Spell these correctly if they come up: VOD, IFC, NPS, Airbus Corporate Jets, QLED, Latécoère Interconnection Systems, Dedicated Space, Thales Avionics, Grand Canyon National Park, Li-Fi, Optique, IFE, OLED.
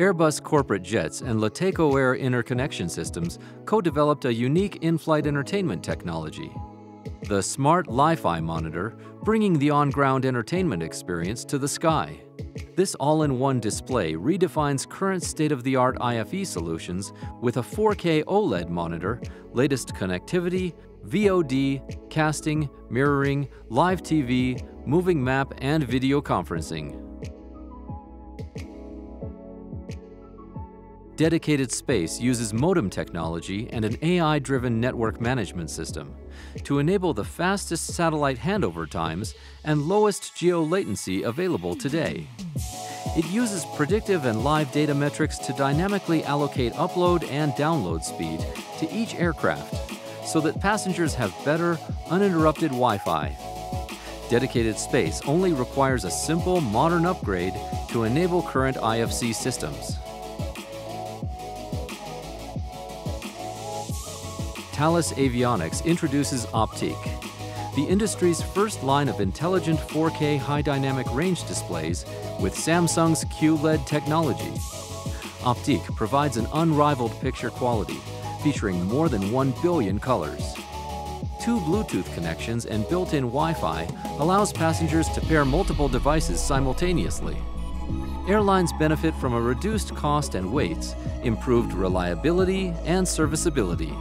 Airbus Corporate Jets and Latécoère Interconnection Systems co-developed a unique in-flight entertainment technology, the Smart Li-Fi Monitor, bringing the on-ground entertainment experience to the sky. This all-in-one display redefines current state-of-the-art IFE solutions with a 4K OLED monitor, latest connectivity, VOD, casting, mirroring, live TV, moving map, and video conferencing. Dedicated Space uses modem technology and an AI-driven network management system to enable the fastest satellite handover times and lowest geo-latency available today. It uses predictive and live data metrics to dynamically allocate upload and download speed to each aircraft so that passengers have better, uninterrupted Wi-Fi. Dedicated Space only requires a simple, modern upgrade to enable current IFC systems. Thales Avionics introduces Optique, the industry's first line of intelligent 4K high dynamic range displays with Samsung's QLED technology. Optique provides an unrivaled picture quality, featuring more than 1 billion colors. 2 Bluetooth connections and built-in Wi-Fi allows passengers to pair multiple devices simultaneously. Airlines benefit from a reduced cost and weights, improved reliability and serviceability.